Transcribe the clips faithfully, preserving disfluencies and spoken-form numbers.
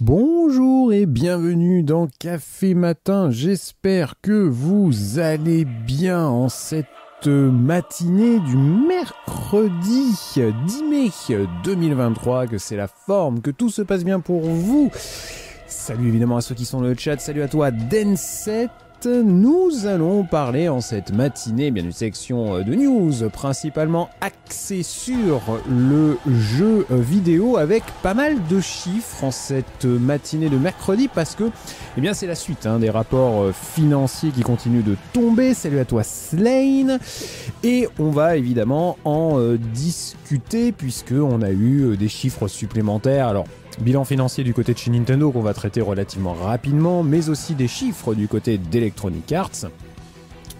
Bonjour et bienvenue dans Café Matin, j'espère que vous allez bien en cette matinée du mercredi dix mai deux mille vingt-trois, que c'est la forme, que tout se passe bien pour vous. Salut évidemment à ceux qui sont dans le chat, salut à toi Denset. Nous allons parler en cette matinée bien d'une section de news principalement axée sur le jeu vidéo avec pas mal de chiffres en cette matinée de mercredi parce que eh bien c'est la suite hein, des rapports financiers qui continuent de tomber. Salut à toi Slane, et on va évidemment en euh, discuter puisque on a eu des chiffres supplémentaires. Alors bilan financier du côté de chez Nintendo qu'on va traiter relativement rapidement, mais aussi des chiffres du côté d'Electronic Arts.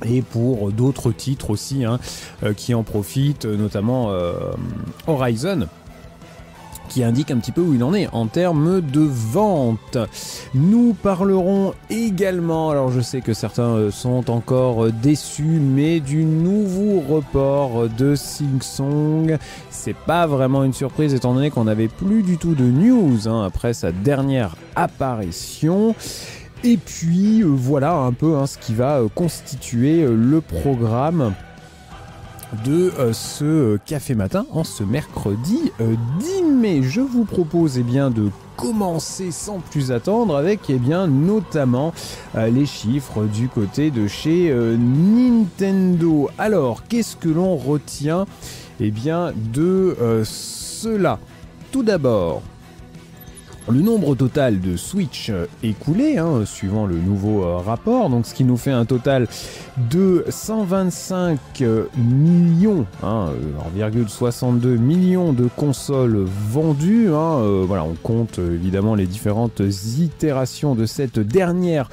Et pour d'autres titres aussi hein, qui en profitent, notamment euh, Horizon, qui indique un petit peu où il en est en termes de vente. Nous parlerons également, alors je sais que certains sont encore déçus, mais du nouveau report de Silksong. C'est pas vraiment une surprise étant donné qu'on n'avait plus du tout de news hein, après sa dernière apparition. Et puis euh, voilà un peu hein, ce qui va euh, constituer euh, le programme de euh, ce euh, Café Matin en ce mercredi euh, dix mai. Je vous propose eh bien, de commencer sans plus attendre avec eh bien, notamment euh, les chiffres du côté de chez euh, Nintendo. Alors, qu'est-ce que l'on retient eh bien, de euh, cela? Tout d'abord, le nombre total de Switch écoulé, hein, suivant le nouveau euh, rapport, donc ce qui nous fait un total de cent vingt-cinq millions, hein, zéro virgule soixante-deux millions de consoles vendues. Hein, euh, voilà, on compte évidemment les différentes itérations de cette dernière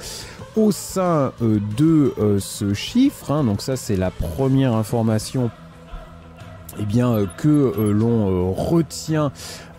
au sein euh, de euh, ce chiffre. Hein, donc ça, c'est la première information Eh bien, euh, que euh, l'on euh, retient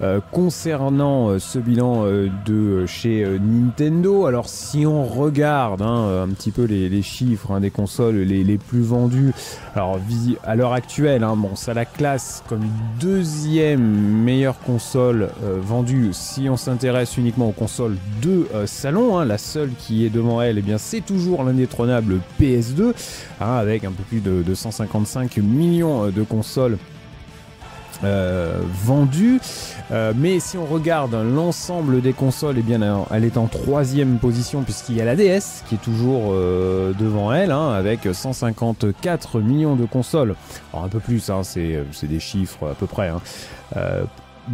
euh, concernant euh, ce bilan euh, de euh, chez euh, Nintendo. Alors, si on regarde hein, un petit peu les, les chiffres hein, des consoles les, les plus vendues, alors vis à l'heure actuelle, hein, bon, ça la classe comme deuxième meilleure console euh, vendue si on s'intéresse uniquement aux consoles de euh, salon. Hein, la seule qui est devant elle, eh bien, c'est toujours l'indétrônable P S deux, hein, avec un peu plus de, de cent cinquante-cinq millions euh, de consoles Euh, vendu, euh, mais si on regarde hein, l'ensemble des consoles, eh bien, elle est en troisième position puisqu'il y a la D S qui est toujours euh, devant elle hein, avec cent cinquante-quatre millions de consoles. Alors un peu plus, hein, c'est des chiffres à peu près hein, euh,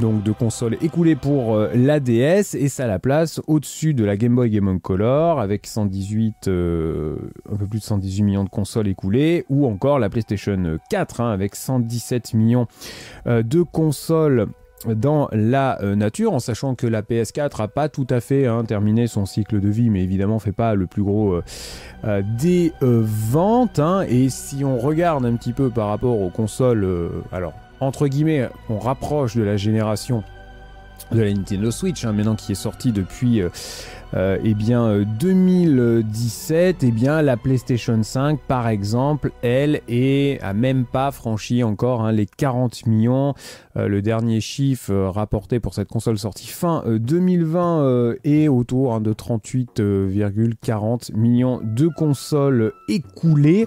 donc de consoles écoulées pour euh, la D S, et ça la place au-dessus de la Game Boy Game Color avec cent dix-huit, euh, un peu plus de cent dix-huit millions de consoles écoulées, ou encore la PlayStation quatre hein, avec cent dix-sept millions euh, de consoles dans la euh, nature, en sachant que la P S quatre n'a pas tout à fait hein, terminé son cycle de vie, mais évidemment fait pas le plus gros euh, euh, des euh, ventes. Hein, et si on regarde un petit peu par rapport aux consoles, euh, alors entre guillemets, on rapproche de la génération de la Nintendo Switch, hein, maintenant qui est sortie depuis euh, euh, eh bien, euh, deux mille dix-sept, eh bien, la PlayStation cinq, par exemple, elle n'a même pas franchi encore hein, les quarante millions. Euh, le dernier chiffre euh, rapporté pour cette console sortie fin euh, deux mille vingt euh, est autour hein, de trente-huit virgule quarante millions de consoles écoulées.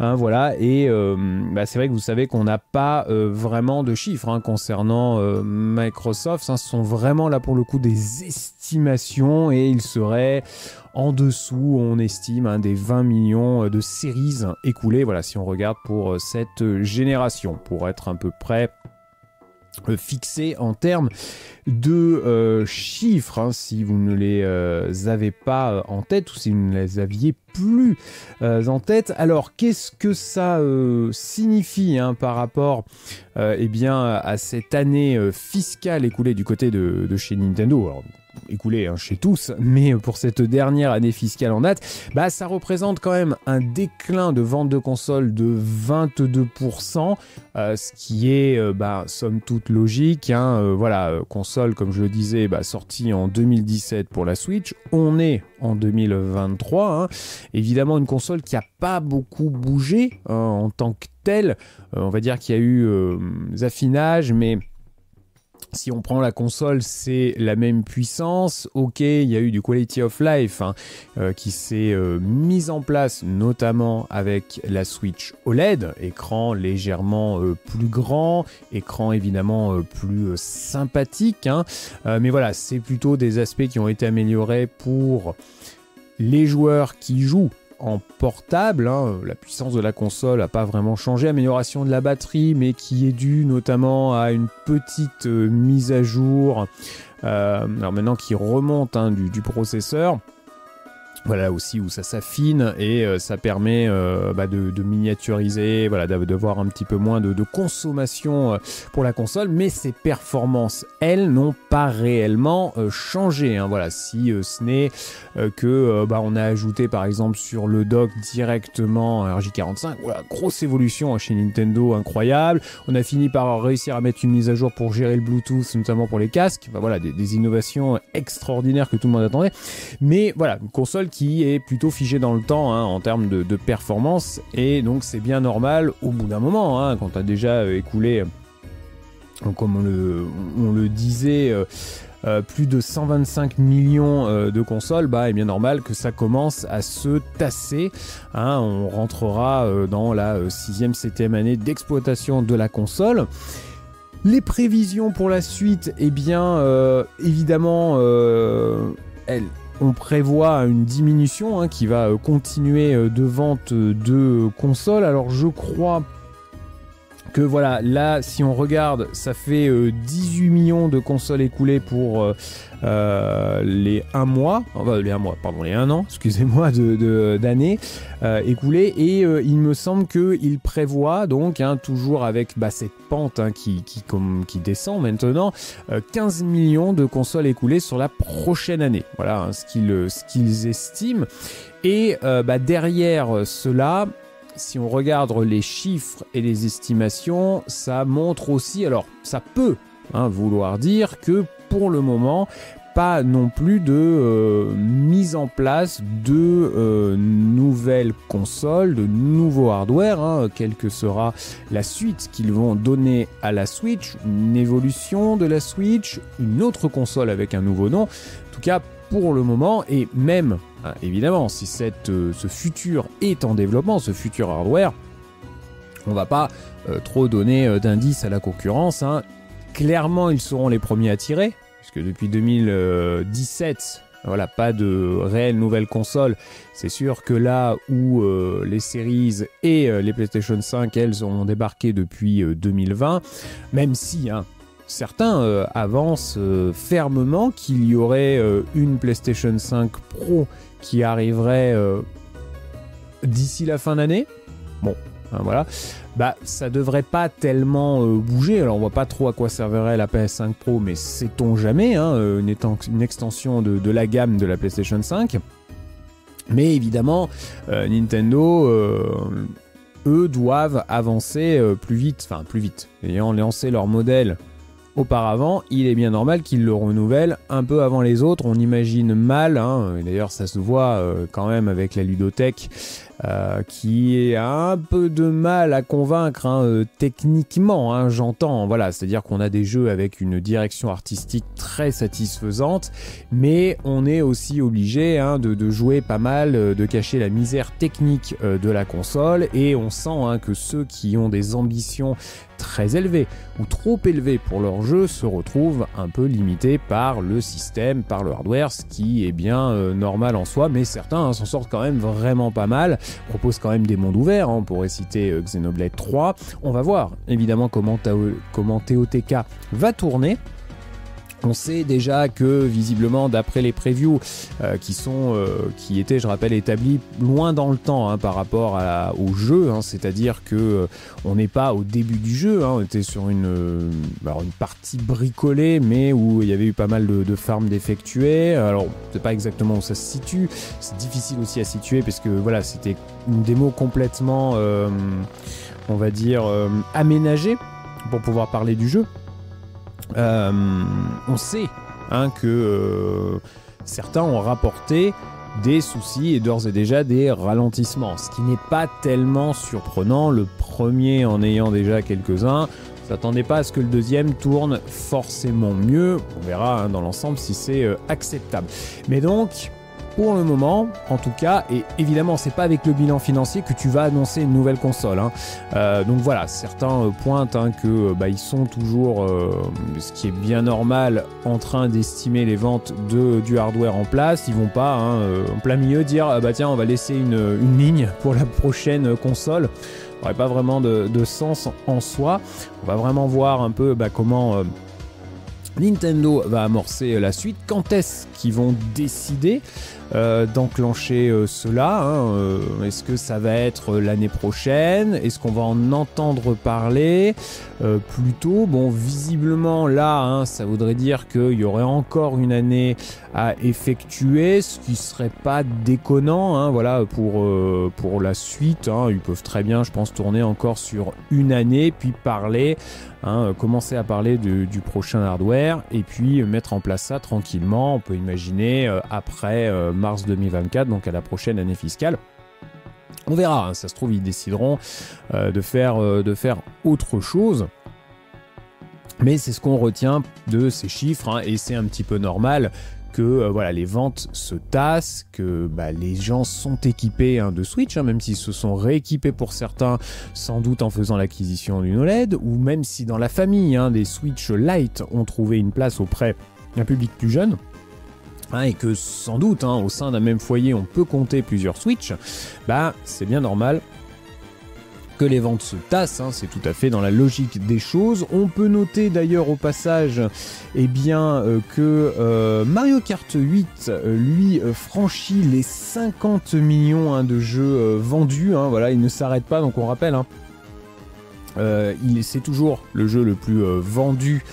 Hein, voilà, et euh, bah, c'est vrai que vous savez qu'on n'a pas euh, vraiment de chiffres hein, concernant euh, Microsoft. Hein, ce sont vraiment là pour le coup des estimations, et il serait en dessous, on estime, hein, des vingt millions de séries écoulées. Voilà, si on regarde pour cette génération, pour être à peu près fixé en termes de euh, chiffres, hein, si vous ne les euh, avez pas en tête, ou si vous ne les aviez plus euh, en tête. Alors qu'est-ce que ça euh, signifie hein, par rapport euh, eh bien, à cette année euh, fiscale écoulée du côté de, de chez Nintendo? Alors, écoulée hein, chez tous, mais pour cette dernière année fiscale en date, bah, ça représente quand même un déclin de vente de consoles de vingt-deux pour cent, euh, ce qui est euh, bah, somme toute logique. Hein, euh, voilà, euh, console, comme je le disais, bah, sortie en deux mille dix-sept pour la Switch, on est en deux mille vingt-trois. Hein, évidemment, une console qui n'a pas beaucoup bougé hein, en tant que telle. Euh, on va dire qu'il y a eu euh, des affinages, mais si on prend la console, c'est la même puissance. Ok, il y a eu du quality of life hein, euh, qui s'est euh, mis en place, notamment avec la Switch O L E D, écran légèrement euh, plus grand, écran évidemment euh, plus euh, sympathique, hein. euh, mais voilà, c'est plutôt des aspects qui ont été améliorés pour les joueurs qui jouent en portable, hein. La puissance de la console n'a pas vraiment changé, amélioration de la batterie, mais qui est due notamment à une petite euh, mise à jour, euh, alors maintenant qui remonte hein, du, du processeur. Voilà aussi où ça s'affine et euh, ça permet euh, bah de, de miniaturiser, voilà, d'avoir un petit peu moins de, de consommation euh, pour la console, mais ses performances, elles, n'ont pas réellement euh, changé. Hein, voilà, si euh, ce n'est euh, que euh, bah, on a ajouté par exemple sur le dock directement R J quarante-cinq, voilà, grosse évolution hein, chez Nintendo, incroyable. On a fini par réussir à mettre une mise à jour pour gérer le Bluetooth, notamment pour les casques. Bah, voilà, des, des innovations extraordinaires que tout le monde attendait. Mais voilà, une console qui qui est plutôt figé dans le temps hein, en termes de, de performance, et donc c'est bien normal au bout d'un moment hein, quand tu as déjà écoulé, comme on le, on le disait, euh, plus de cent vingt-cinq millions euh, de consoles, bah, est bien normal que ça commence à se tasser hein, on rentrera euh, dans la sixième septième année d'exploitation de la console. Les prévisions pour la suite, eh bien euh, évidemment euh, elles on prévoit une diminution hein, qui va continuer de vente de consoles. Alors je crois que voilà, là si on regarde, ça fait dix-huit millions de consoles écoulées pour euh, les un mois, enfin les un mois, pardon, les un an, excusez-moi, de, d'années euh, écoulées, et euh, il me semble qu'il prévoit donc, hein, toujours avec bah, cette pente hein, qui, qui, comme, qui descend maintenant, euh, quinze millions de consoles écoulées sur la prochaine année. Voilà hein, ce qu'ils, ce qu'ils estiment. Et euh, bah, derrière cela, si on regarde les chiffres et les estimations, ça montre aussi, alors ça peut hein, vouloir dire que pour le moment, pas non plus de euh, mise en place de euh, nouvelles consoles, de nouveaux hardware, hein, quelle que sera la suite qu'ils vont donner à la Switch, une évolution de la Switch, une autre console avec un nouveau nom, en tout cas pour le moment, et même évidemment, si cette, euh, ce futur est en développement, ce futur hardware, on va pas euh, trop donner euh, d'indices à la concurrence. Hein. Clairement, ils seront les premiers à tirer, puisque depuis deux mille dix-sept, voilà, pas de réelle nouvelle console. C'est sûr que là où euh, les séries et euh, les PlayStation cinq, elles ont débarqué depuis euh, deux mille vingt, même si... Hein, certains euh, avancent euh, fermement qu'il y aurait euh, une PlayStation cinq Pro qui arriverait euh, d'ici la fin d'année. Bon, hein, voilà. Bah, ça devrait pas tellement euh, bouger. Alors, on voit pas trop à quoi servirait la P S cinq Pro, mais sait-on jamais, hein, une, une extension de, de la gamme de la PlayStation cinq. Mais évidemment, euh, Nintendo... Euh, eux doivent avancer euh, plus vite. Enfin, plus vite. Ayant lancé leur modèle auparavant, il est bien normal qu'ils le renouvellent un peu avant les autres. On imagine mal, hein, et d'ailleurs ça se voit euh, quand même avec la ludothèque euh, qui a un peu de mal à convaincre hein, euh, techniquement, hein, j'entends. Voilà, c'est-à-dire qu'on a des jeux avec une direction artistique très satisfaisante, mais on est aussi obligé hein, de, de jouer pas mal, euh, de cacher la misère technique euh, de la console, et on sent hein, que ceux qui ont des ambitions très élevés ou trop élevés pour leur jeu se retrouvent un peu limités par le système, par le hardware, ce qui est bien euh, normal en soi, mais certains hein, s'en sortent quand même vraiment pas mal, proposent quand même des mondes ouverts, hein, on pourrait citer euh, Xenoblade trois, on va voir évidemment comment, comment T O T K va tourner. On sait déjà que visiblement d'après les previews euh, qui sont euh, qui étaient, je rappelle, établis loin dans le temps hein, par rapport à, au jeu, hein, c'est-à-dire que euh, on n'est pas au début du jeu, hein, on était sur une, euh, alors une partie bricolée, mais où il y avait eu pas mal de, de farms d'effectuer. Alors on ne sait pas exactement où ça se situe, c'est difficile aussi à situer parce que voilà, c'était une démo complètement, euh, on va dire, euh, aménagée pour pouvoir parler du jeu. Euh, on sait hein, que euh, certains ont rapporté des soucis et d'ores et déjà des ralentissements, ce qui n'est pas tellement surprenant, le premier en ayant déjà quelques-uns, S'attendez pas à ce que le deuxième tourne forcément mieux. On verra hein, dans l'ensemble si c'est euh, acceptable. Mais donc, pour le moment, en tout cas, et évidemment, c'est pas avec le bilan financier que tu vas annoncer une nouvelle console. Hein. Euh, donc voilà, certains pointent hein, que bah, ils sont toujours, euh, ce qui est bien normal, en train d'estimer les ventes de, du hardware en place. Ils vont pas hein, en plein milieu dire ah bah tiens, on va laisser une, une ligne pour la prochaine console. Ça n'aurait pas vraiment de, de sens en soi. On va vraiment voir un peu bah, comment. Euh, Nintendo va amorcer la suite. Quand est-ce qu'ils vont décider euh, d'enclencher euh, cela hein, euh, Est-ce que ça va être l'année prochaine? Est-ce qu'on va en entendre parler euh, plus tôt? Bon, visiblement là, hein, ça voudrait dire qu'il y aurait encore une année à effectuer, ce qui serait pas déconnant. Hein, voilà pour euh, pour la suite, hein, ils peuvent très bien, je pense, tourner encore sur une année, puis parler. Hein, commencer à parler du, du prochain hardware et puis mettre en place ça tranquillement. On peut imaginer euh, après euh, mars deux mille vingt-quatre, donc à la prochaine année fiscale. On verra, hein, ça se trouve ils décideront euh, de, faire, euh, de faire autre chose. Mais c'est ce qu'on retient de ces chiffres hein, et c'est un petit peu normal que euh, voilà, les ventes se tassent, que bah, les gens sont équipés hein, de Switch, hein, même s'ils se sont rééquipés pour certains, sans doute en faisant l'acquisition d'une O L E D, ou même si dans la famille, hein, des Switch Lite ont trouvé une place auprès d'un public plus jeune, hein, et que sans doute, hein, au sein d'un même foyer, on peut compter plusieurs Switch, bah, c'est bien normal que les ventes se tassent, hein, c'est tout à fait dans la logique des choses. On peut noter d'ailleurs au passage eh bien, euh, que euh, Mario Kart huit euh, lui euh, franchit les cinquante millions hein, de jeux euh, vendus, hein, voilà, il ne s'arrête pas, donc on rappelle, hein, euh, il, c'est toujours le jeu le plus euh, vendu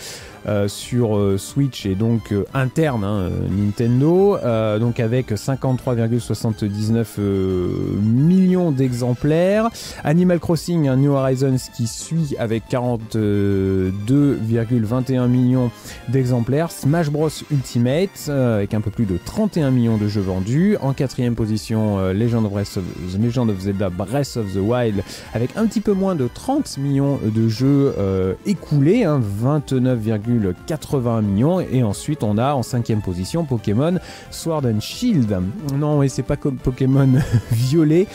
Euh, sur euh, Switch et donc euh, interne hein, euh, Nintendo, euh, donc avec cinquante-trois virgule soixante-dix-neuf euh, millions d'exemplaires. Animal Crossing hein, New Horizons qui suit avec quarante-deux virgule vingt et un millions d'exemplaires. Smash Bros Ultimate euh, avec un peu plus de trente et un millions de jeux vendus. En quatrième position, euh, Legend of Breath of, Legend of Zelda Breath of the Wild avec un petit peu moins de trente millions de jeux euh, écoulés, hein, vingt-neuf virgule quatre-vingts millions, et ensuite on a en cinquième position Pokémon Sword and Shield, non et c'est pas comme Pokémon Violet,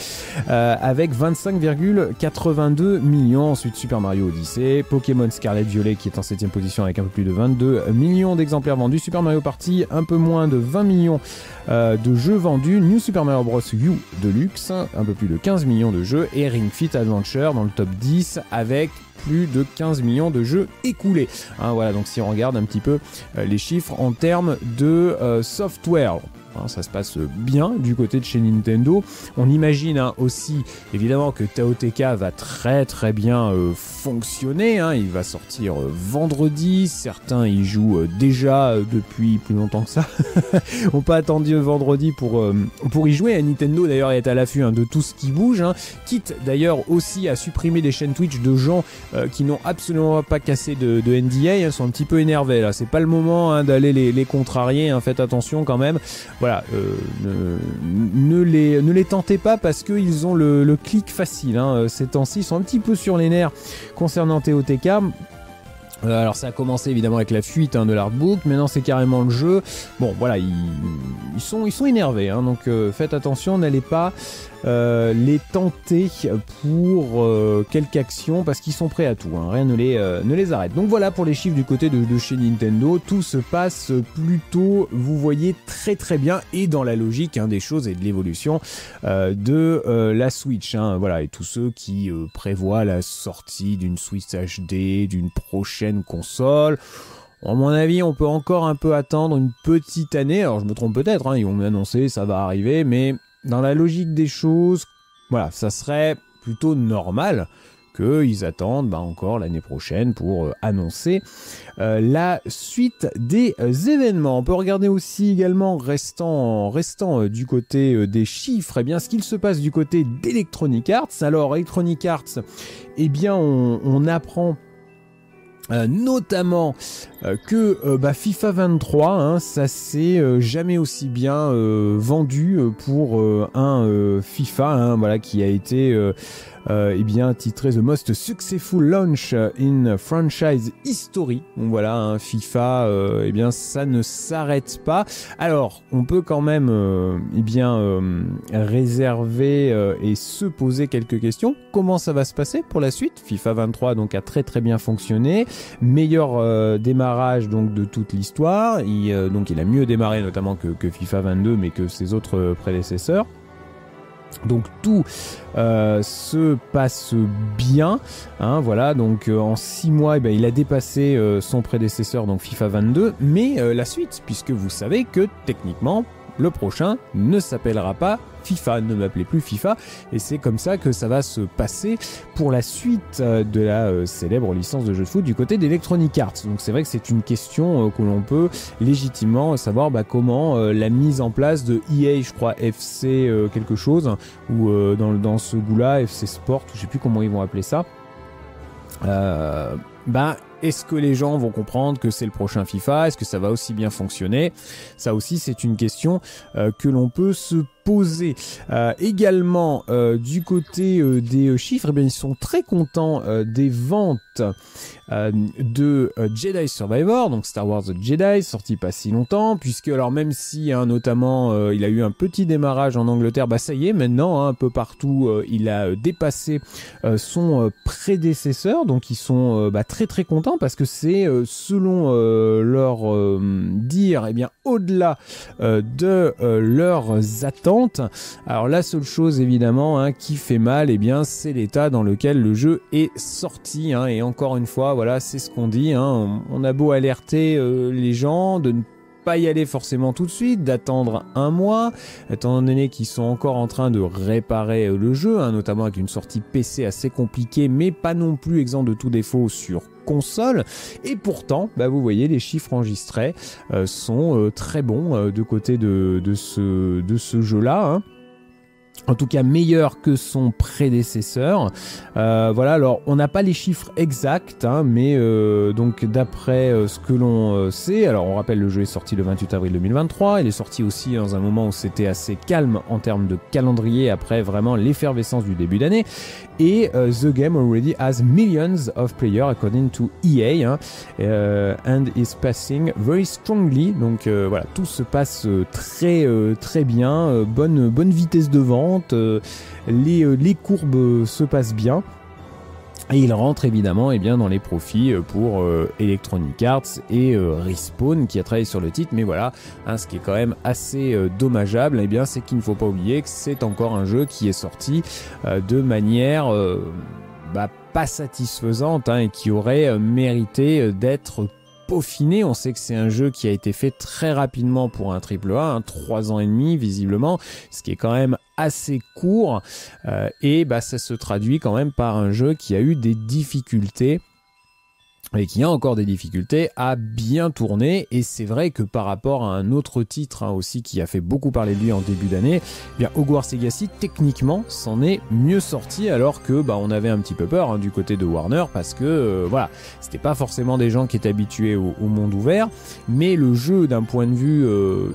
euh, avec vingt-cinq virgule quatre-vingt-deux millions, ensuite Super Mario Odyssey, Pokémon Scarlet Violet qui est en septième position avec un peu plus de vingt-deux millions d'exemplaires vendus, Super Mario Party un peu moins de vingt millions euh, de jeux vendus, New Super Mario Bros U Deluxe, un peu plus de quinze millions de jeux, et Ring Fit Adventure dans le top dix avec plus de quinze millions de jeux écoulés. Hein, voilà, donc si on regarde un petit peu euh, les chiffres en termes de euh, software, hein, ça se passe bien du côté de chez Nintendo. On imagine hein, aussi évidemment que T O T K va très très bien euh, fonctionner. Hein, il va sortir euh, vendredi. Certains y jouent euh, déjà euh, depuis plus longtemps que ça. On n'a pas attendu vendredi pour, euh, pour y jouer. Et Nintendo d'ailleurs est à l'affût hein, de tout ce qui bouge. Hein, quitte d'ailleurs aussi à supprimer des chaînes Twitch de gens Euh, qui n'ont absolument pas cassé de, de N D A, hein, sont un petit peu énervés là, c'est pas le moment hein, d'aller les, les contrarier, hein, faites attention quand même, voilà, euh, euh, ne, les, ne les tentez pas parce qu'ils ont le, le clic facile, hein, ces temps-ci, ils sont un petit peu sur les nerfs concernant T O T K. Alors ça a commencé évidemment avec la fuite hein, de l'artbook, maintenant c'est carrément le jeu. Bon voilà, ils, ils, sont, ils sont énervés, hein, donc euh, faites attention, n'allez pas euh, les tenter pour euh, quelque action, parce qu'ils sont prêts à tout, hein, rien ne les, euh, ne les arrête. Donc voilà pour les chiffres du côté de, de chez Nintendo, tout se passe plutôt, vous voyez, très très bien, et dans la logique hein, des choses et de l'évolution euh, de euh, la Switch. Hein, voilà, et tous ceux qui euh, prévoient la sortie d'une Switch H D, d'une prochaine console, à mon avis on peut encore un peu attendre une petite année, alors je me trompe peut-être, hein, ils vont m'annoncer ça va arriver, mais dans la logique des choses, voilà, ça serait plutôt normal qu'ils attendent bah, encore l'année prochaine pour euh, annoncer euh, la suite des euh, événements. On peut regarder aussi également, restant, restant euh, du côté euh, des chiffres, eh bien, ce qu'il se passe du côté d'Electronic Arts. Alors Electronic Arts, eh bien, on, on apprend Euh, notamment euh, que euh, bah, FIFA vingt-trois, hein, ça s'est euh, jamais aussi bien euh, vendu euh, pour euh, un euh, FIFA, hein, voilà, qui a été euh, euh, eh bien titré The Most Successful Launch in Franchise History. Donc voilà, hein, FIFA, euh, eh bien ça ne s'arrête pas. Alors, on peut quand même euh, eh bien euh, réserver euh, et se poser quelques questions. Comment ça va se passer pour la suite? FIFA vingt-trois donc a très très bien fonctionné, meilleur euh, démarrage donc de toute l'histoire. Il, euh, donc il a mieux démarré notamment que, que FIFA vingt-deux, mais que ses autres prédécesseurs. Donc tout euh, se passe bien, hein, voilà. Donc euh, en six mois, eh bien, il a dépassé euh, son prédécesseur, donc FIFA vingt-deux, mais euh, la suite, puisque vous savez que techniquement, le prochain ne s'appellera pas FIFA, ne m'appelez plus FIFA, et c'est comme ça que ça va se passer pour la suite de la euh, célèbre licence de jeu de foot du côté d'Electronic Arts. Donc c'est vrai que c'est une question euh, que l'on peut légitimement savoir, bah, comment euh, la mise en place de E A, je crois F C euh, quelque chose, ou euh, dans, dans ce goût-là, F C Sport, ou je sais plus comment ils vont appeler ça, euh, bah... Est-ce que les gens vont comprendre que c'est le prochain FIFA? Est-ce que ça va aussi bien fonctionner? Ça aussi, c'est une question euh, que l'on peut se poser. Euh, également, euh, du côté euh, des euh, chiffres, eh bien, ils sont très contents euh, des ventes euh, de euh, Jedi Survivor, donc Star Wars Jedi, sorti pas si longtemps, puisque alors même si, hein, notamment, euh, il a eu un petit démarrage en Angleterre, bah ça y est, maintenant, hein, un peu partout, euh, il a dépassé euh, son euh, prédécesseur, donc ils sont euh, bah, très très contents, parce que c'est euh, selon euh, leur euh, dire, et eh bien au-delà euh, de euh, leurs attentes. Alors la seule chose évidemment, hein, qui fait mal, et eh bien c'est l'état dans lequel le jeu est sorti, hein, et encore une fois voilà, c'est ce qu'on dit, hein, on, on a beau alerter euh, les gens de ne pas y aller forcément tout de suite, d'attendre un mois, étant donné qu'ils sont encore en train de réparer le jeu, hein, notamment avec une sortie P C assez compliquée, mais pas non plus exempt de tout défaut sur console, et pourtant, bah vous voyez, les chiffres enregistrés euh, sont euh, très bons euh, de côté de, de ce, de ce jeu-là, hein. En tout cas meilleur que son prédécesseur. Euh, voilà, alors on n'a pas les chiffres exacts, hein, mais euh, donc d'après euh, ce que l'on euh, sait, alors on rappelle, le jeu est sorti le vingt-huit avril deux mille vingt-trois, il est sorti aussi dans un moment où c'était assez calme en termes de calendrier, après vraiment l'effervescence du début d'année, et euh, the game already has millions of players according to E A, hein, euh, and is passing very strongly, donc euh, voilà, tout se passe euh, très euh, très bien, euh, bonne, bonne vitesse de vent. Euh, les, euh, les courbes euh, se passent bien, et il rentre évidemment eh bien, dans les profits euh, pour euh, Electronic Arts et euh, Respawn qui a travaillé sur le titre. Mais voilà, hein, ce qui est quand même assez euh, dommageable, eh bien, c'est qu'il ne faut pas oublier que c'est encore un jeu qui est sorti euh, de manière euh, bah, pas satisfaisante, hein, et qui aurait euh, mérité euh, d'être peaufiné. On sait que c'est un jeu qui a été fait très rapidement pour un triple A, hein, trois ans et demi visiblement, ce qui est quand même assez court, euh, et bah, ça se traduit quand même par un jeu qui a eu des difficultés et qui a encore des difficultés à bien tourner. Et c'est vrai que par rapport à un autre titre, hein, aussi qui a fait beaucoup parler de lui en début d'année, eh bien Hogwarts Legacy techniquement s'en est mieux sorti, alors que bah, on avait un petit peu peur, hein, du côté de Warner, parce que euh, voilà, c'était pas forcément des gens qui étaient habitués au, au monde ouvert, mais le jeu d'un point de vue euh,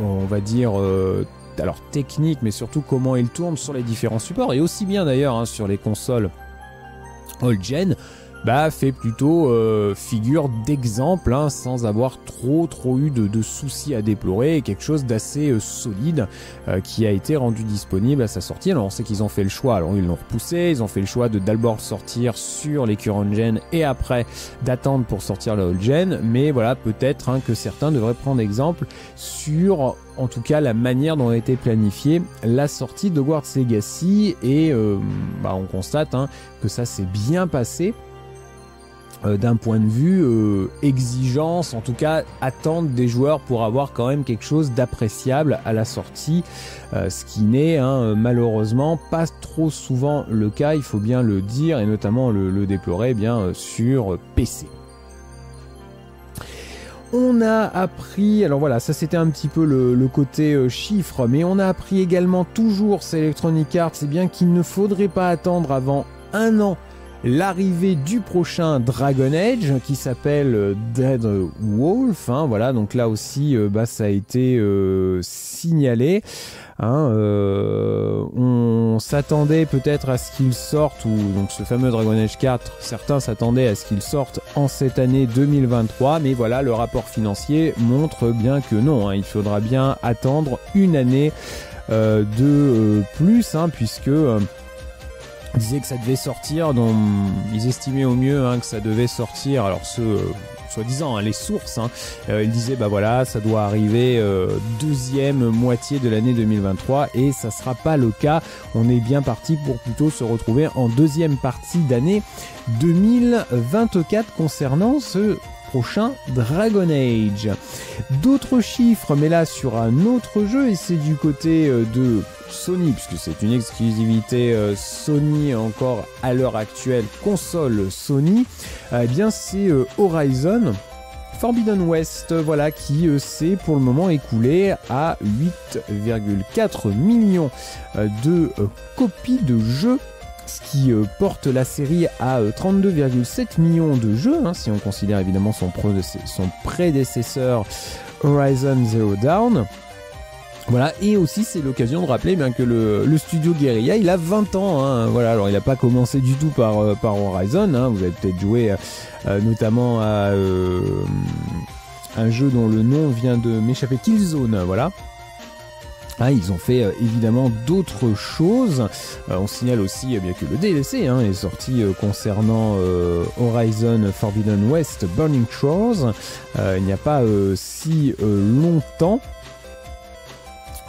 on va dire euh, alors technique, mais surtout comment il tourne sur les différents supports, et aussi bien d'ailleurs, hein, sur les consoles old gen, bah fait plutôt euh, figure d'exemple, hein, sans avoir trop trop eu de, de soucis à déplorer, et quelque chose d'assez euh, solide euh, qui a été rendu disponible à sa sortie. Alors on sait qu'ils ont fait le choix, alors ils l'ont repoussé, ils ont fait le choix de d'abord sortir sur les current gen et après d'attendre pour sortir la old gen, mais voilà, peut-être, hein, que certains devraient prendre exemple sur, en tout cas, la manière dont a été planifiée la sortie de Hogwarts Legacy, et euh, bah, on constate, hein, que ça s'est bien passé d'un point de vue euh, exigence, en tout cas attente des joueurs pour avoir quand même quelque chose d'appréciable à la sortie, euh, ce qui n'est, hein, malheureusement pas trop souvent le cas, il faut bien le dire, et notamment le, le déplorer, eh bien sur P C. On a appris, alors voilà, ça c'était un petit peu le, le côté euh, chiffre, mais on a appris également, toujours c'est Electronic Arts, c'est bien qu'il ne faudrait pas attendre avant un an l'arrivée du prochain Dragon Age qui s'appelle Dread Wolf, hein, voilà, donc là aussi euh, bah, ça a été euh, signalé, hein, euh, on s'attendait peut-être à ce qu'il sorte, ou donc ce fameux Dragon Age quatre, certains s'attendaient à ce qu'il sorte en cette année deux mille vingt-trois, mais voilà, le rapport financier montre bien que non, hein, il faudra bien attendre une année euh, de euh, plus, hein, puisque euh, ils disaient que ça devait sortir, donc ils estimaient au mieux, hein, que ça devait sortir, alors ce euh, soi-disant, hein, les sources, hein, euh, ils disaient bah voilà, ça doit arriver euh, deuxième moitié de l'année deux mille vingt-trois, et ça sera pas le cas, on est bien parti pour plutôt se retrouver en deuxième partie d'année deux mille vingt-quatre concernant ce prochain Dragon Age. D'autres chiffres, mais là sur un autre jeu, et c'est du côté de Sony, puisque c'est une exclusivité euh, Sony encore à l'heure actuelle, console Sony, eh bien c'est euh, Horizon Forbidden West, voilà, qui euh, s'est pour le moment écoulé à huit virgule quatre millions euh, de euh, copies de jeux, ce qui euh, porte la série à euh, trente-deux virgule sept millions de jeux, hein, si on considère évidemment son, son prédécesseur Horizon Zero Dawn. Voilà, et aussi c'est l'occasion de rappeler bien que le, le studio Guerrilla, il a vingt ans, hein, voilà, alors il n'a pas commencé du tout par, euh, par Horizon, hein, vous avez peut-être joué euh, notamment à euh, un jeu dont le nom vient de m'échapper, Killzone, voilà. Ah, ils ont fait euh, évidemment d'autres choses. Euh, on signale aussi eh bien que le D L C, hein, est sorti euh, concernant euh, Horizon Forbidden West Burning Shores euh, il n'y a pas euh, si euh, longtemps.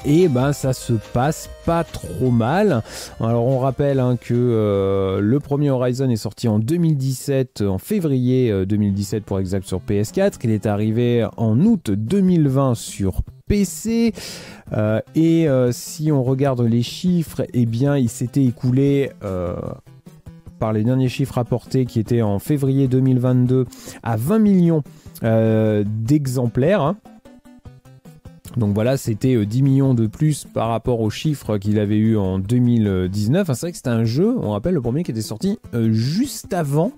Et ben ça se passe pas trop mal. Alors on rappelle, hein, que euh, le premier Horizon est sorti en deux mille dix-sept, en février euh, deux mille dix-sept pour exact sur P S quatre. Il est arrivé en août deux mille vingt sur P C. Euh, et euh, si on regarde les chiffres, eh bien il s'était écoulé... Euh, par les derniers chiffres rapportés qui étaient en février deux mille vingt-deux à vingt millions euh, d'exemplaires, hein. Donc voilà, c'était dix millions de plus par rapport aux chiffres qu'il avait eu en deux mille dix-neuf. C'est vrai que c'était un jeu, on rappelle, le premier qui était sorti juste avant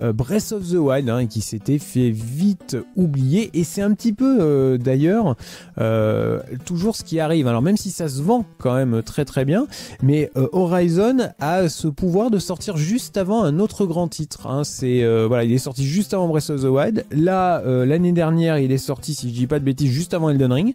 Breath of the Wild, hein, et qui s'était fait vite oublier. Et c'est un petit peu, euh, d'ailleurs, euh, toujours ce qui arrive. Alors même si ça se vend quand même très très bien, mais euh, Horizon a ce pouvoir de sortir juste avant un autre grand titre, hein. C'est, euh, voilà, il est sorti juste avant Breath of the Wild. Là, euh, l'année dernière, il est sorti, si je dis pas de bêtises, juste avant Elden Ring.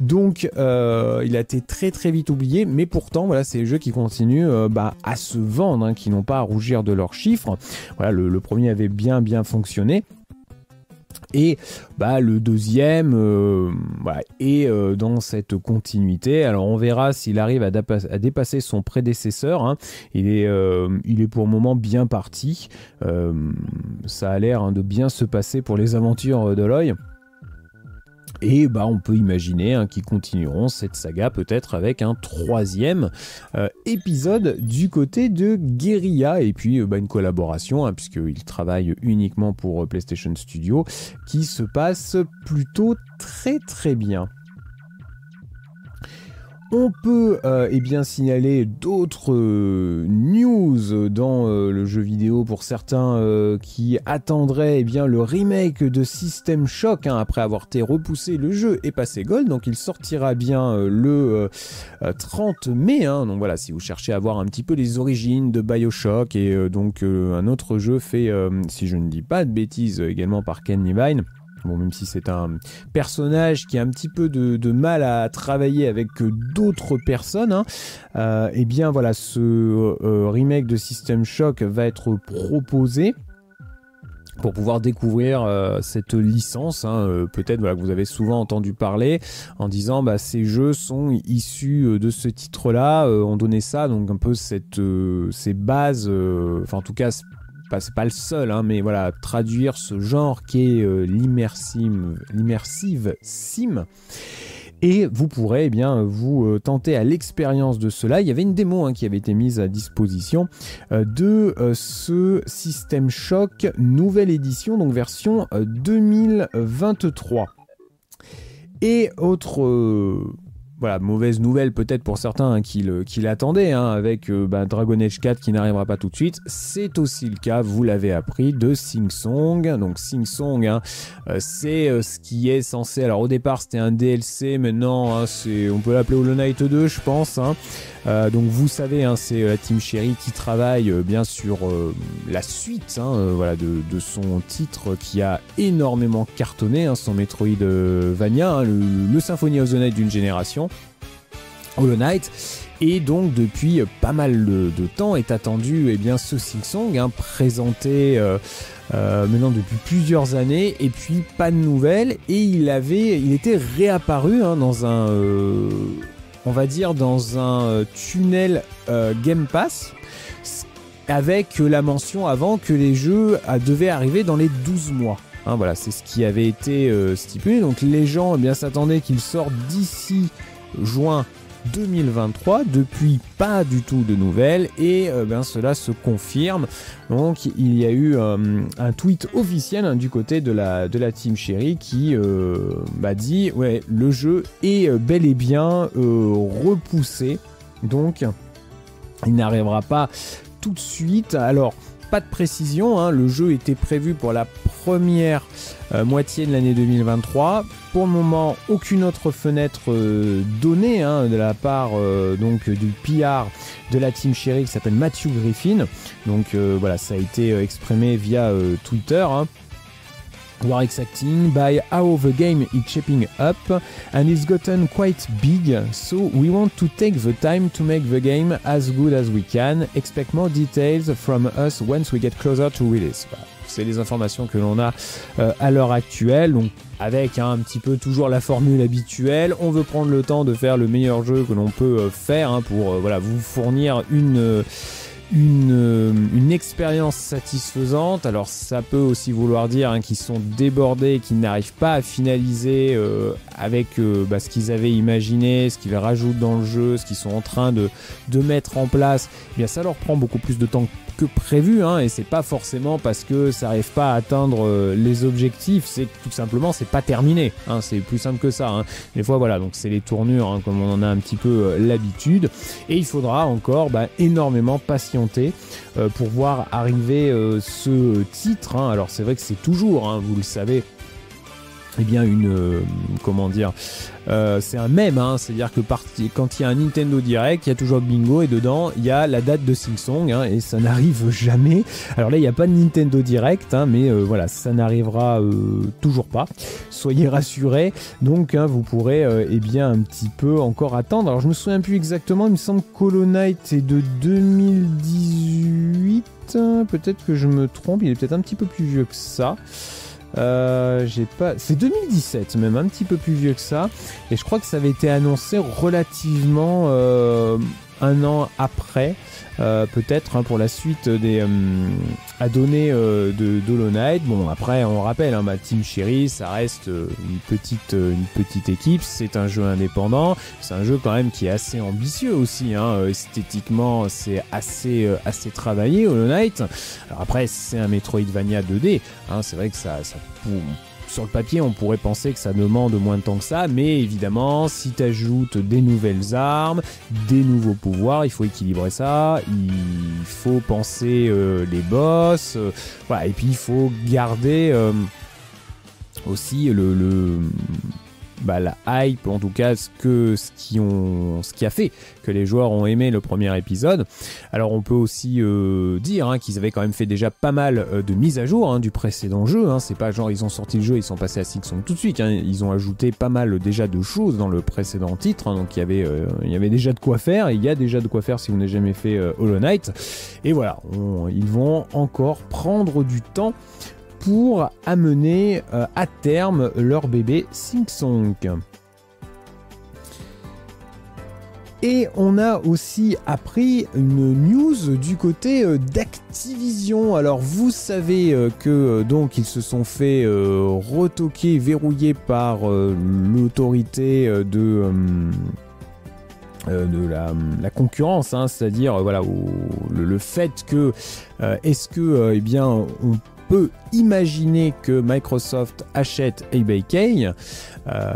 Donc euh, il a été très très vite oublié, mais pourtant voilà, c'est les jeux qui continuent euh, bah, à se vendre, hein, qui n'ont pas à rougir de leurs chiffres. Voilà, le, le premier avait bien bien fonctionné. Et bah, le deuxième euh, voilà, est euh, dans cette continuité. Alors on verra s'il arrive à, à dépasser son prédécesseur, hein. Il est, euh, il est pour le moment bien parti. Euh, ça a l'air, hein, de bien se passer pour les aventures de l'œil. Et bah on peut imaginer, hein, qu'ils continueront cette saga peut-être avec un troisième euh, épisode du côté de Guerrilla. Et puis euh, bah, une collaboration, hein, puisqu'ils travaillent uniquement pour euh, PlayStation Studio, qui se passe plutôt très très bien. On peut euh, eh bien signaler d'autres euh, news dans euh, le jeu vidéo pour certains euh, qui attendraient eh bien le remake de System Shock, hein, après avoir été repoussé, le jeu est passé gold, donc il sortira bien euh, le euh, trente mai, hein. Donc voilà, si vous cherchez à voir un petit peu les origines de BioShock et euh, donc euh, un autre jeu fait, euh, si je ne dis pas de bêtises, également par Ken Levine. Bon, même si c'est un personnage qui a un petit peu de, de mal à travailler avec d'autres personnes, hein, euh, et bien voilà, ce euh, remake de System Shock va être proposé pour pouvoir découvrir euh, cette licence, hein, euh, peut-être voilà, que vous avez souvent entendu parler en disant bah, ces jeux sont issus euh, de ce titre là, euh, on donnait ça, donc un peu cette, euh, ces bases, euh, enfin en tout cas c'est pas le seul, hein, mais voilà, traduire ce genre qui est euh, l'immersive l'immersive sim, et vous pourrez eh bien vous euh, tenter à l'expérience de cela. Il y avait une démo, hein, qui avait été mise à disposition euh, de euh, ce System Shock nouvelle édition, donc version euh, deux mille vingt-trois. Et autre euh, voilà, mauvaise nouvelle peut-être pour certains hein, qui l'attendaient, hein, avec euh, bah, Dragon Age quatre qui n'arrivera pas tout de suite. C'est aussi le cas, vous l'avez appris, de Silksong. Donc Silksong, hein, euh, c'est euh, ce qui est censé... Alors au départ c'était un D L C, maintenant hein, on peut l'appeler Hollow Knight deux je pense. Hein. Euh, donc vous savez, hein, c'est la Team Cherry qui travaille euh, bien sur euh, la suite hein, euh, voilà, de, de son titre qui a énormément cartonné, hein, son Metroidvania, hein, le, le Symphony of the Night d'une génération, Hollow Knight. Et donc depuis pas mal de, de temps est attendu eh bien, ce Silksong, hein, présenté euh, euh, maintenant depuis plusieurs années, et puis pas de nouvelles, et il, avait, il était réapparu hein, dans un... Euh on va dire dans un tunnel euh, Game Pass, avec la mention avant que les jeux à, devaient arriver dans les douze mois. Hein, voilà, c'est ce qui avait été euh, stipulé. Donc les gens eh bien, s'attendaient qu'ils sortent d'ici juin deux mille vingt-trois. Depuis, pas du tout de nouvelles, et euh, ben, cela se confirme. Donc il y a eu euh, un tweet officiel hein, du côté de la, de la Team Cherry qui euh, bah, dit ouais, le jeu est euh, bel et bien euh, repoussé, donc il n'arrivera pas tout de suite. Alors pas de précision, hein, le jeu était prévu pour la première euh, moitié de l'année deux mille vingt-trois. Pour le moment, aucune autre fenêtre euh, donnée hein, de la part euh, donc du P R de la Team Cherry qui s'appelle Matthew Griffin. Donc euh, voilà, ça a été euh, exprimé via euh, Twitter. Hein. We are excited by how the game is shaping up and it's gotten quite big, so we want to take the time to make the game as good as we can. Expect more details from us once we get closer to release. Voilà. C'est les informations que l'on a euh, à l'heure actuelle, donc avec hein, un petit peu toujours la formule habituelle. On veut prendre le temps de faire le meilleur jeu que l'on peut euh, faire hein, pour euh, voilà, vous fournir une... Euh, Une, euh, une expérience satisfaisante. Alors ça peut aussi vouloir dire hein, qu'ils sont débordés, qu'ils n'arrivent pas à finaliser euh, avec euh, bah, ce qu'ils avaient imaginé, ce qu'ils rajoutent dans le jeu, ce qu'ils sont en train de, de mettre en place. Eh bien ça leur prend beaucoup plus de temps que prévu hein, et c'est pas forcément parce que ça n'arrive pas à atteindre euh, les objectifs, c'est tout simplement c'est pas terminé hein, c'est plus simple que ça hein. Des fois voilà, donc c'est les tournures hein, comme on en a un petit peu euh, l'habitude, et il faudra encore bah, énormément patienter pour voir arriver ce titre. Alors c'est vrai que c'est toujours, vous le savez, eh bien une, comment dire, c'est un mème, hein, c'est-à-dire que quand il y a un Nintendo Direct, il y a toujours bingo et dedans il y a la date de Silksong hein, et ça n'arrive jamais. Alors là il n'y a pas de Nintendo Direct, hein, mais euh, voilà, ça n'arrivera euh, toujours pas. Soyez rassurés, donc hein, vous pourrez euh, eh bien un petit peu encore attendre. Alors je me souviens plus exactement, il me semble que Hollow Knight est de deux mille dix-huit, peut-être que je me trompe, il est peut-être un petit peu plus vieux que ça. Euh, j'ai pas... C'est deux mille dix-sept même, un petit peu plus vieux que ça, et je crois que ça avait été annoncé relativement euh, un an après euh, peut-être hein, pour la suite des euh, à donner euh, de Hollow Knight. Bon après on rappelle hein, ma Team Cherry, ça reste euh, une petite euh, une petite équipe, c'est un jeu indépendant, c'est un jeu quand même qui est assez ambitieux aussi hein, euh, esthétiquement c'est assez euh, assez travaillé Hollow Knight. Alors après c'est un Metroidvania deux D hein, c'est vrai que ça, ça boum. Sur le papier, on pourrait penser que ça demande moins de temps que ça, mais évidemment, si tu ajoutes des nouvelles armes, des nouveaux pouvoirs, il faut équilibrer ça, il faut penser euh, les boss, euh, voilà, et puis il faut garder euh, aussi le... le Bah, la hype, en tout cas ce, que, ce, qui ont, ce qui a fait que les joueurs ont aimé le premier épisode. Alors on peut aussi euh, dire hein, qu'ils avaient quand même fait déjà pas mal euh, de mises à jour hein, du précédent jeu hein. C'est pas genre ils ont sorti le jeu, ils sont passés à Silksong tout de suite hein. Ils ont ajouté pas mal déjà de choses dans le précédent titre hein. Donc il y avait, euh, il y avait déjà de quoi faire, il y a déjà de quoi faire si vous n'avez jamais fait euh, Hollow Knight. Et voilà, on, ils vont encore prendre du temps pour amener euh, à terme leur bébé Silksong. Et on a aussi appris une news du côté euh, d'Activision. Alors vous savez euh, que euh, donc ils se sont fait euh, retoquer, verrouiller par euh, l'autorité euh, de... Euh, Euh, de la, la concurrence, hein, c'est-à-dire euh, voilà, au, le, le fait que euh, est-ce que euh, eh bien on peut imaginez que Microsoft achète A B K, euh,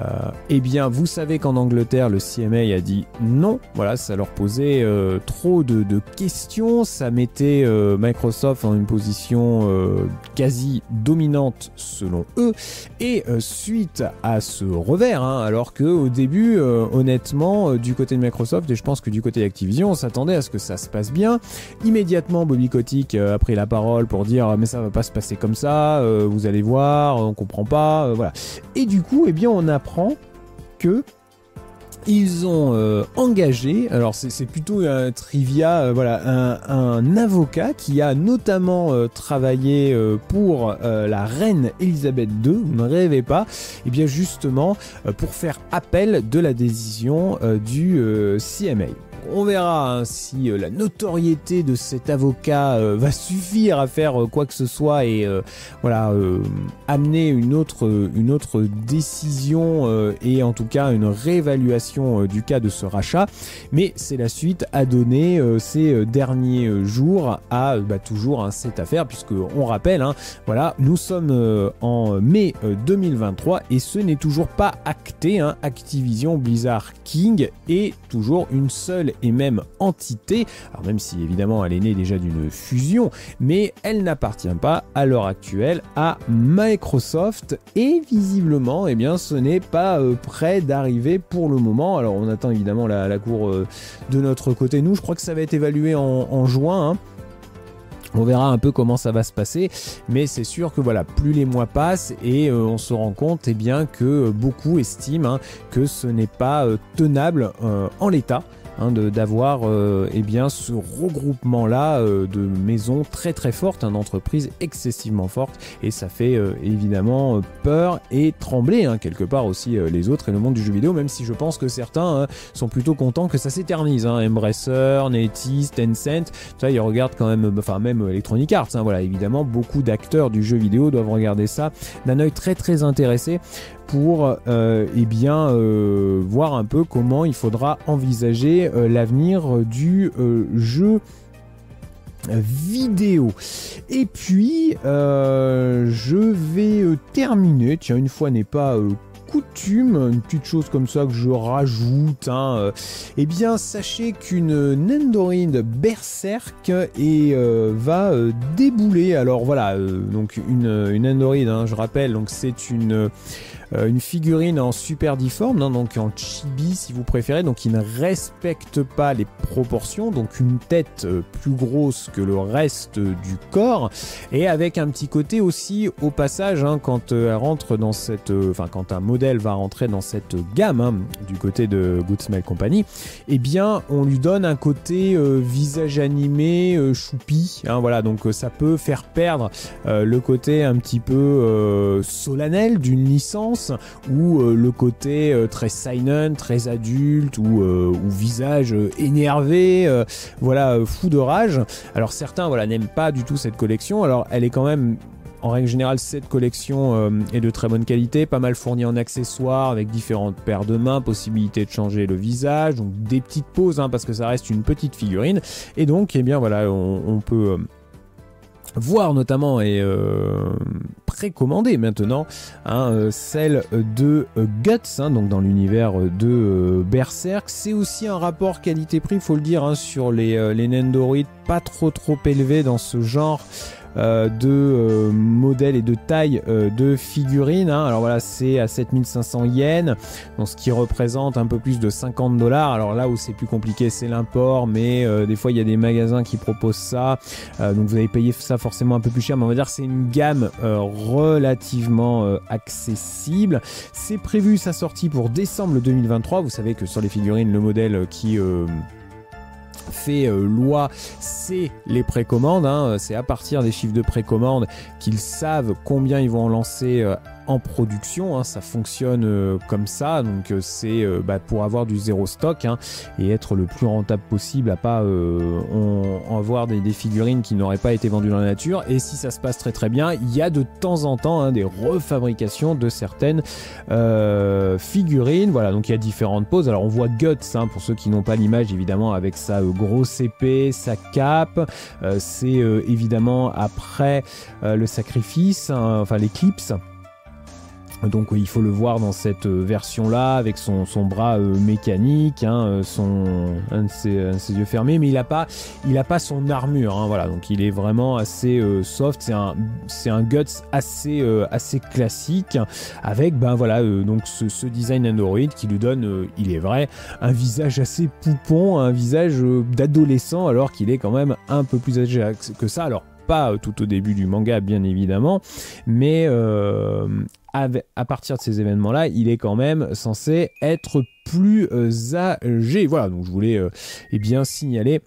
eh bien vous savez qu'en Angleterre le C M A a dit non, voilà, ça leur posait euh, trop de, de questions, ça mettait euh, Microsoft en une position euh, quasi dominante selon eux, et euh, suite à ce revers, hein, alors qu'au début euh, honnêtement euh, du côté de Microsoft, et je pense que du côté d'Activision, on s'attendait à ce que ça se passe bien, immédiatement Bobby Kotick euh, a pris la parole pour dire mais ça va pas se passer comme ça, euh, vous allez voir, on comprend pas, euh, voilà. Et du coup, eh bien, on apprend que ils ont euh, engagé, alors c'est plutôt un trivia, euh, voilà, un, un avocat qui a notamment euh, travaillé euh, pour euh, la reine Elisabeth deux, vous ne rêvez pas, et bien justement euh, pour faire appel de la décision euh, du euh, C M A. On verra hein, si euh, la notoriété de cet avocat euh, va suffire à faire euh, quoi que ce soit et euh, voilà euh, amener une autre, euh, une autre décision euh, et en tout cas une réévaluation euh, du cas de ce rachat. Mais c'est la suite à donner euh, ces euh, derniers euh, jours à euh, bah, toujours hein, cette affaire, puisque on rappelle, hein, voilà, nous sommes euh, en mai euh, deux mille vingt-trois et ce n'est toujours pas acté. Hein, Activision Blizzard King est toujours une seule et même entité, alors même si évidemment elle est née déjà d'une fusion, mais elle n'appartient pas à l'heure actuelle à Microsoft et visiblement eh bien ce n'est pas euh, prêt d'arriver pour le moment. Alors on attend évidemment la, la cour euh, de notre côté, nous je crois que ça va être évalué en, en juin, hein. On verra un peu comment ça va se passer, mais c'est sûr que voilà, plus les mois passent et euh, on se rend compte eh bien que beaucoup estiment hein, que ce n'est pas euh, tenable euh, en l'état. Hein, d'avoir euh, eh bien ce regroupement là euh, de maisons très très fortes, hein, d'entreprises excessivement fortes, et ça fait euh, évidemment peur et trembler hein, quelque part aussi euh, les autres et le monde du jeu vidéo, même si je pense que certains euh, sont plutôt contents que ça s'éternise, hein, Embracer, Netis, Tencent, ça ils regardent quand même, enfin même Electronic Arts, hein, voilà, évidemment beaucoup d'acteurs du jeu vidéo doivent regarder ça d'un œil très très intéressé pour euh, eh bien euh, voir un peu comment il faudra envisager euh, l'avenir du euh, jeu vidéo. Et puis euh, je vais euh, terminer, tiens, une fois n'est pas euh, coutume, une petite chose comme ça que je rajoute, hein, euh, eh bien sachez qu'une Nendoroid Berserk et euh, va euh, débouler. Alors voilà, euh, donc une, une Nendoroid, hein, je rappelle, donc c'est une euh, une figurine en super difforme, hein, donc en chibi si vous préférez, donc qui ne respecte pas les proportions, donc une tête euh, plus grosse que le reste du corps, et avec un petit côté aussi au passage, hein, quand euh, elle rentre dans cette, enfin euh, quand un modèle va rentrer dans cette gamme, hein, du côté de Good Smile Company, et eh bien on lui donne un côté euh, visage animé, euh, choupi, hein, voilà, donc euh, ça peut faire perdre euh, le côté un petit peu euh, solennel d'une licence, ou euh, le côté euh, très seinen, très adulte, ou, euh, ou visage euh, énervé, euh, voilà, euh, fou de rage. Alors certains, voilà, n'aiment pas du tout cette collection. Alors elle est quand même, en règle générale, cette collection euh, est de très bonne qualité, pas mal fournie en accessoires, avec différentes paires de mains, possibilité de changer le visage, donc des petites poses, hein, parce que ça reste une petite figurine. Et donc, eh bien voilà, on, on peut... Euh, voir notamment et euh, précommander maintenant, hein, euh, celle de euh, Guts, hein, donc dans l'univers de euh, Berserk. C'est aussi un rapport qualité-prix, faut le dire, hein, sur les, euh, les Nendoroid, pas trop trop élevé dans ce genre Euh, de euh, modèles et de taille euh, de figurines, hein. Alors voilà, c'est à sept mille cinq cents yens, donc ce qui représente un peu plus de cinquante dollars. Alors là où c'est plus compliqué, c'est l'import, mais euh, des fois il y a des magasins qui proposent ça, euh, donc vous allez payer ça forcément un peu plus cher, mais on va dire c'est une gamme euh, relativement euh, accessible. C'est prévu sa sortie pour décembre deux mille vingt-trois. Vous savez que sur les figurines, le modèle qui euh, fait euh, loi, c'est les précommandes, hein. C'est à partir des chiffres de précommande qu'ils savent combien ils vont en lancer euh, en production, hein, ça fonctionne euh, comme ça, donc euh, c'est euh, bah, pour avoir du zéro stock, hein, et être le plus rentable possible, à pas euh, on, en avoir des, des figurines qui n'auraient pas été vendues dans la nature. Et si ça se passe très très bien, il y a de temps en temps hein, des refabrications de certaines euh, figurines, voilà, donc il y a différentes poses. Alors on voit Guts, hein, pour ceux qui n'ont pas l'image évidemment, avec sa euh, grosse épée, sa cape, euh, c'est euh, évidemment après euh, le sacrifice, hein, enfin l'éclipse. Donc il faut le voir dans cette version là avec son, son bras euh, mécanique, hein, son, un de ses, un de ses yeux fermés, mais il n'a pas, il a pas son armure, hein, voilà, donc il est vraiment assez euh, soft. C'est un, c'est un Guts assez, euh, assez classique, avec ben voilà euh, donc ce, ce design Nendoroid qui lui donne, euh, il est vrai, un visage assez poupon, un visage euh, d'adolescent, alors qu'il est quand même un peu plus âgé que ça. Alors pas tout au début du manga bien évidemment, mais euh, à partir de ces événements là il est quand même censé être plus âgé. Voilà, donc je voulais euh, eh bien signaler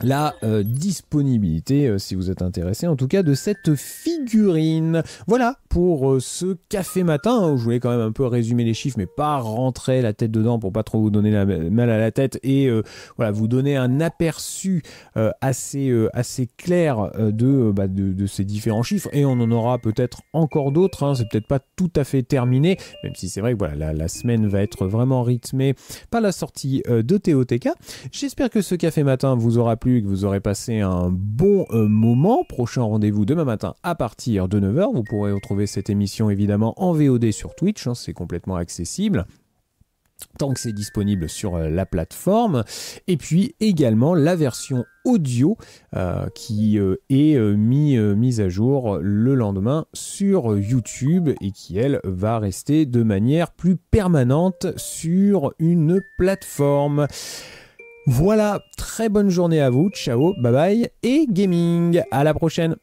la euh, disponibilité, euh, si vous êtes intéressé en tout cas, de cette figurine. Voilà pour euh, ce café matin, hein, où je voulais quand même un peu résumer les chiffres, mais pas rentrer la tête dedans pour pas trop vous donner la, mal à la tête, et euh, voilà, vous donner un aperçu euh, assez, euh, assez clair euh, de, euh, bah, de, de ces différents chiffres. Et on en aura peut-être encore d'autres, hein, c'est peut-être pas tout à fait terminé, même si c'est vrai que voilà, la, la semaine va être vraiment rythmée par la sortie euh, de T O T K. J'espère que ce café matin vous aura plu, que vous aurez passé un bon euh, moment. Prochain rendez-vous demain matin à partir de neuf heures. Vous pourrez retrouver cette émission évidemment en V O D sur Twitch, hein, c'est complètement accessible tant que c'est disponible sur euh, la plateforme. Et puis également la version audio euh, qui euh, est euh, mise euh, mis à jour le lendemain sur YouTube, et qui elle va rester de manière plus permanente sur une plateforme. Voilà, très bonne journée à vous, ciao, bye bye, et gaming, à la prochaine.